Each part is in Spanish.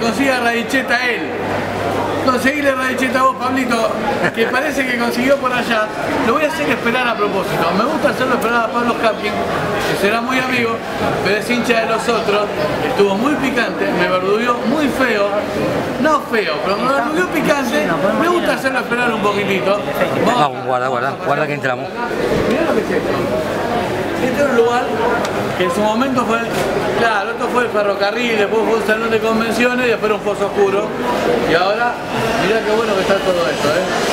consiga radicheta él. Conseguirle radicheta a vos, Pablito, que parece que consiguió por allá. Lo voy a hacer esperar a propósito. Me gusta hacerlo esperar a Pablo Javkin, que será muy amigo, pero es hincha de los otros. Estuvo muy picante, me verdubió muy feo. No feo, pero me verdubió picante. Me gusta hacerlo esperar un poquitito. Vamos, guarda que entramos. Mirá lo que es esto. Este es un lugar que en su momento fue... Claro, esto fue el ferrocarril, después fue un salón de convenciones y después un pozo oscuro. Y ahora, mirá qué bueno que está todo esto, esto es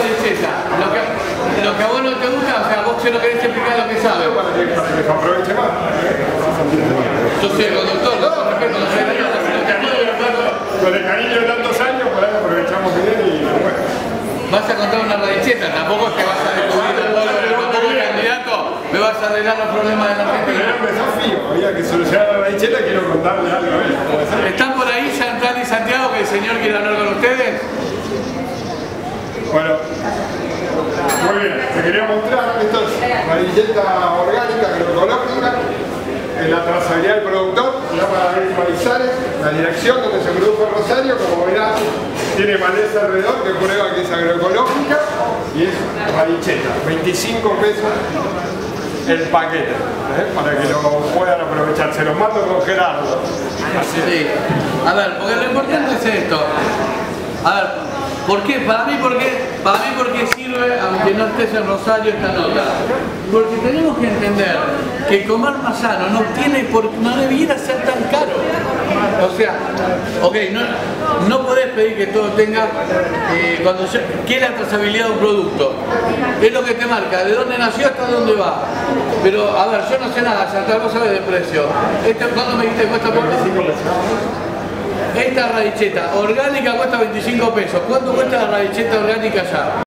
radicheta. Lo que a vos no te gusta, o sea, vos que no querés explicar lo que sabes. Para que se aproveche más. Yo soy el conductor, con respeto, no sé nada. Con el cariño de tantos años, por ahí aprovechamos bien y bueno. Vas a contar una radicheta, tampoco es que vas a descubrir todo el me vas a arreglar los problemas de la Argentina. Era un desafío, había que solucionar la radicheta, quiero contarle algo a él. ¿Están por ahí Chantal y Santiago, que el señor quiere hablar con ustedes? Bueno, muy bien, te quería mostrar, esto es radicheta orgánica, agroecológica, en la trazabilidad del productor, se llama Ariel Marizales, la dirección donde se produjo en Rosario, como verás, tiene maleza alrededor que prueba que es agroecológica y es radicheta, 25 pesos. El paquete, para que lo puedan aprovechar. Se los mando con Gerardo. Así es. Sí. A ver, porque lo importante es esto. A ver, ¿por qué? Para mí porque sirve, aunque no estés en Rosario, esta nota. Porque tenemos que entender que comer más sano no debiera ser tan caro. O sea, ok, no podés pedir que todo tenga, ¿qué es la trazabilidad de un producto? Es lo que te marca, de dónde nació hasta dónde va. Pero, a ver, yo no sé nada, Chantal, vos sabés de precio. ¿Cuánto me dijiste que cuesta poco? Esta radicheta orgánica cuesta 25 pesos. ¿Cuánto cuesta la radicheta orgánica allá?